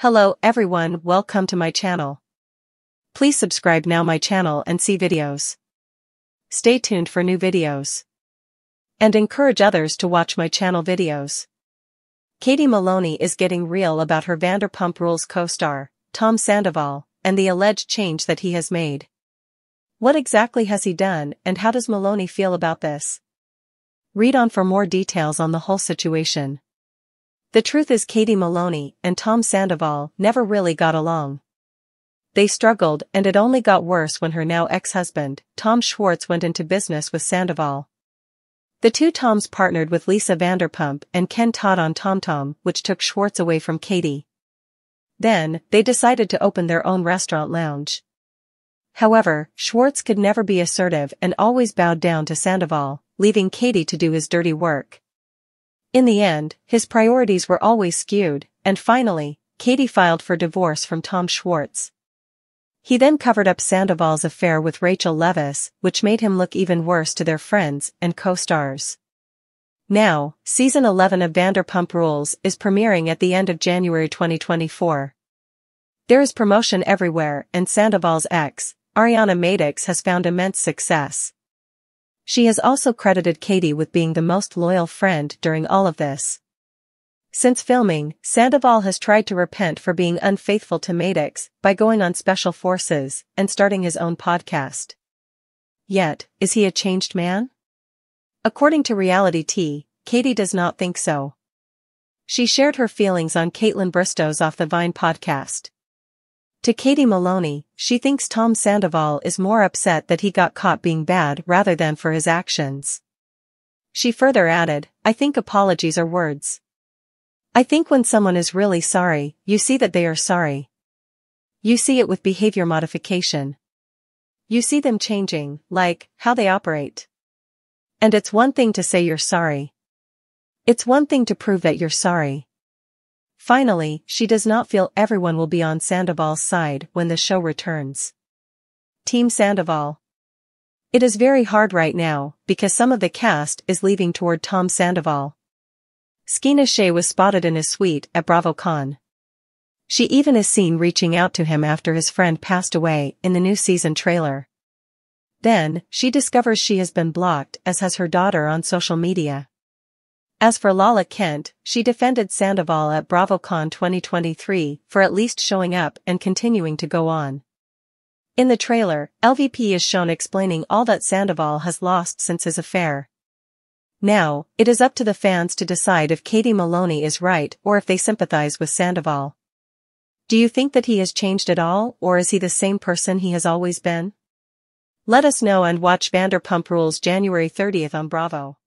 Hello everyone, welcome to my channel. Please subscribe now my channel and see videos. Stay tuned for new videos. And encourage others to watch my channel videos. Katie Maloney is getting real about her Vanderpump Rules co-star, Tom Sandoval, and the alleged change that he has made. What exactly has he done and how does Maloney feel about this? Read on for more details on the whole situation. The truth is Katie Maloney and Tom Sandoval never really got along. They struggled and it only got worse when her now ex-husband, Tom Schwartz, went into business with Sandoval. The two Toms partnered with Lisa Vanderpump and Ken Todd on TomTom, which took Schwartz away from Katie. Then, they decided to open their own restaurant lounge. However, Schwartz could never be assertive and always bowed down to Sandoval, leaving Katie to do his dirty work. In the end, his priorities were always skewed, and finally, Katie filed for divorce from Tom Schwartz. He then covered up Sandoval's affair with Rachel Levis, which made him look even worse to their friends and co-stars. Now, Season 11 of Vanderpump Rules is premiering at the end of January 2024. There is promotion everywhere, and Sandoval's ex, Ariana Madix, has found immense success. She has also credited Katie with being the most loyal friend during all of this. Since filming, Sandoval has tried to repent for being unfaithful to Madix by going on Special Forces and starting his own podcast. Yet, is he a changed man? According to Reality T, Katie does not think so. She shared her feelings on Caitlin Bristow's Off the Vine podcast. To Katie Maloney, she thinks Tom Sandoval is more upset that he got caught being bad rather than for his actions. She further added, "I think apologies are words. I think when someone is really sorry, you see that they are sorry. You see it with behavior modification. You see them changing, like, how they operate. And it's one thing to say you're sorry. It's one thing to prove that you're sorry." Finally, she does not feel everyone will be on Sandoval's side when the show returns. Team Sandoval. It is very hard right now, because some of the cast is leaving toward Tom Sandoval. Skeena Shay was spotted in his suite at BravoCon. She even is seen reaching out to him after his friend passed away in the new season trailer. Then, she discovers she has been blocked, as has her daughter, on social media. As for Lala Kent, she defended Sandoval at BravoCon 2023 for at least showing up and continuing to go on. In the trailer, LVP is shown explaining all that Sandoval has lost since his affair. Now, it is up to the fans to decide if Katie Maloney is right or if they sympathize with Sandoval. Do you think that he has changed at all, or is he the same person he has always been? Let us know and watch Vanderpump Rules January 30th on Bravo.